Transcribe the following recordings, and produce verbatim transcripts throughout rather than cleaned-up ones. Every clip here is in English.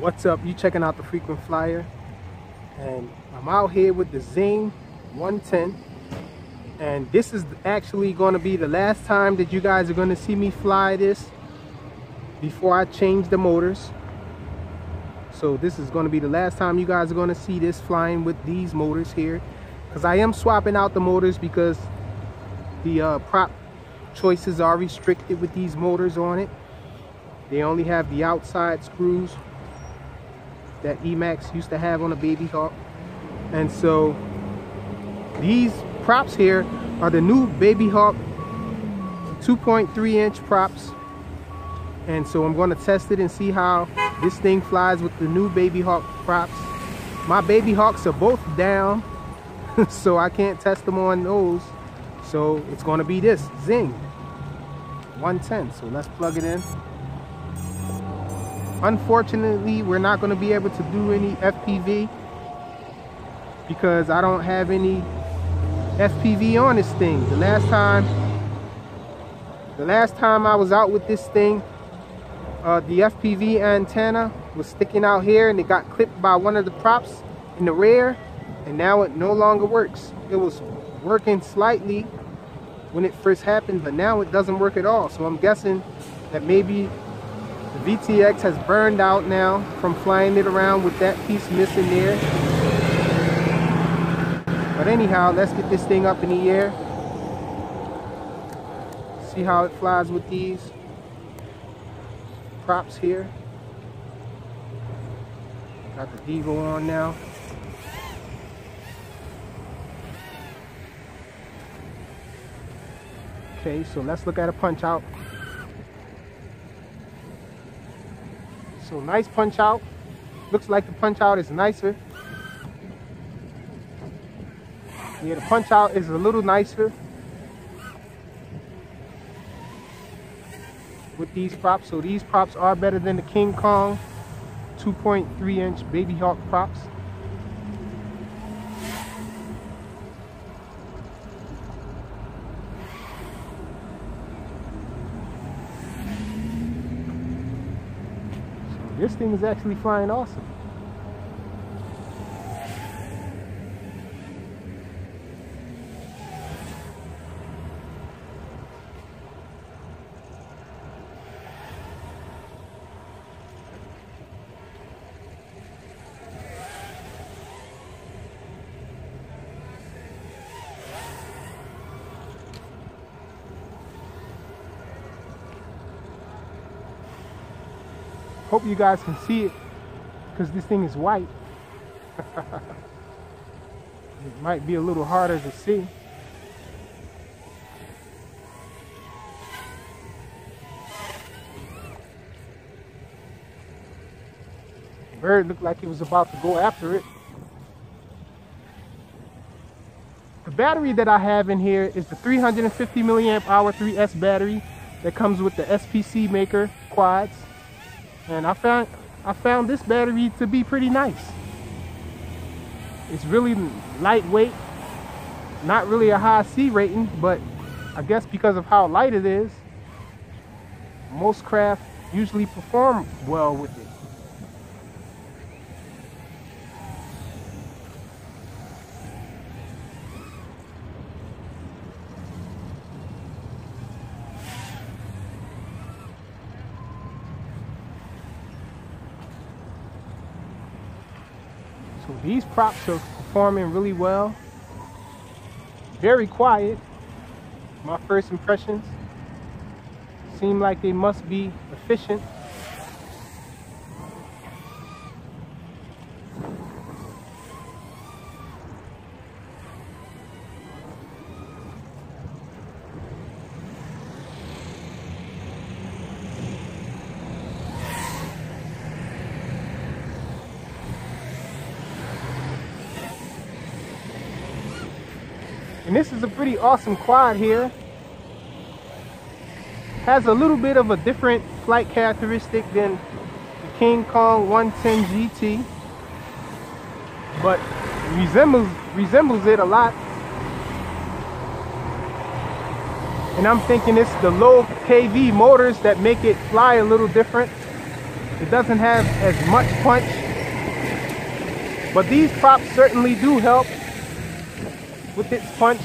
What's up? You checking out the Frequent Flyer, and I'm out here with the Zing one ten, and this is actually going to be the last time that you guys are going to see me fly this before I change the motors. So this is going to be the last time you guys are going to see this flying with these motors here, because I am swapping out the motors because the uh, prop choices are restricted with these motors on it. They only have the outside screws that Emax used to have on a BabyHawk, and so these props here are the new BabyHawk two point three inch props. And so I'm going to test it and see how this thing flies with the new BabyHawk props. My BabyHawks are both down, so I can't test them on those. So it's going to be this Zing one ten. So let's plug it in. Unfortunately, we're not going to be able to do any F P V because I don't have any F P V on this thing. The last time, the last time I was out with this thing, uh, the F P V antenna was sticking out here and it got clipped by one of the props in the rear, and now it no longer works. It was working slightly when it first happened, but now it doesn't work at all. So I'm guessing that maybe the V T X has burned out now from flying it around with that piece missing there. But anyhow, let's get this thing up in the air. See how it flies with these props here. Got the Devo on now. Okay, so let's look at a punch out. So nice punch out. Looks like the punch out is nicer. Yeah, the punch out is a little nicer with these props. So these props are better than the King Kong two point three inch BabyHawk props. This thing is actually flying awesome. Hope you guys can see it, because this thing is white. It might be a little harder to see. The bird looked like it was about to go after it. The battery that I have in here is the three hundred fifty milliamp hour three S battery that comes with the S P C maker quads. And I found, I found this battery to be pretty nice. It's really lightweight, not really a high C rating, but I guess because of how light it is, most craft usually perform well with it. So these props are performing really well. Very quiet. My first impressions seem like they must be efficient. And this is a pretty awesome quad here. Has a little bit of a different flight characteristic than the King Kong one ten G T, but resembles resembles it a lot. And I'm thinking it's the low K V motors that make it fly a little different. It doesn't have as much punch, but these props certainly do help with its punch.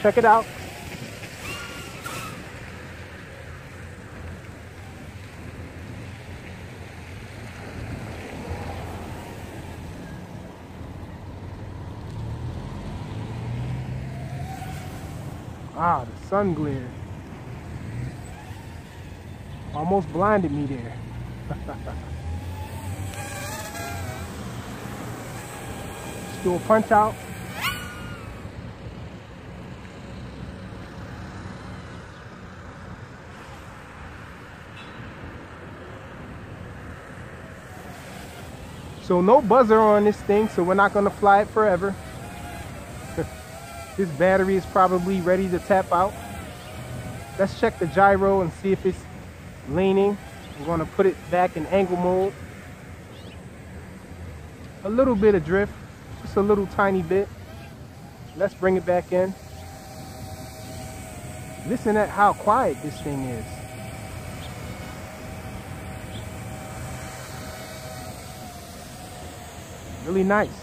Check it out. Ah, the sun glare almost blinded me there. Let's do a punch out. So no buzzer on this thing, so we're not gonna fly it forever. This battery is probably ready to tap out. Let's check the gyro and see if it's leaning. We're gonna put it back in angle mode. A little bit of drift, just a little tiny bit. Let's bring it back in. Listen at how quiet this thing is. Really nice.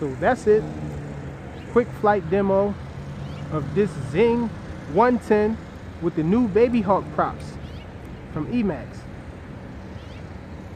So that's it. Quick flight demo of this Zing one ten with the new BabyHawk props from Emax.